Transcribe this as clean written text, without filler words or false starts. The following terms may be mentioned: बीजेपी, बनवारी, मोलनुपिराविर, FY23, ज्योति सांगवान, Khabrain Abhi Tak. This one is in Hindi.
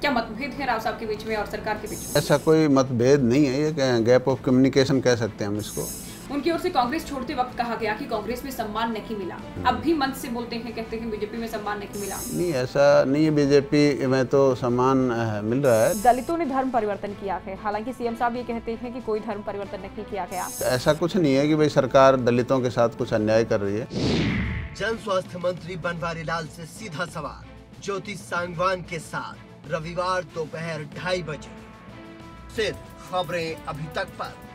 क्या मतभेद है राव साहब के बीच में और सरकार के बीच में? ऐसा कोई मतभेद नहीं है, ये गैप ऑफ कम्युनिकेशन कह सकते हैं हम इसको। उनकी ओर से कांग्रेस छोड़ते वक्त कहा गया कि कांग्रेस में सम्मान नहीं मिला, अब भी मंच से बोलते हैं, कहते हैं बीजेपी में सम्मान नहीं मिला। नहीं, ऐसा नहीं है, बीजेपी में तो सम्मान मिल रहा है। दलितों ने धर्म परिवर्तन किया है, हालांकि सीएम साहब ये कहते हैं कि कोई धर्म परिवर्तन नहीं किया गया। ऐसा कुछ नहीं है कि भाई सरकार दलितों के साथ कुछ अन्याय कर रही है। जन स्वास्थ्य मंत्री बनवारी से सीधा सवाल, ज्योति सांगवान के साथ रविवार दोपहर 2:30 बजे सिर्फ खबरें अभी तक पर।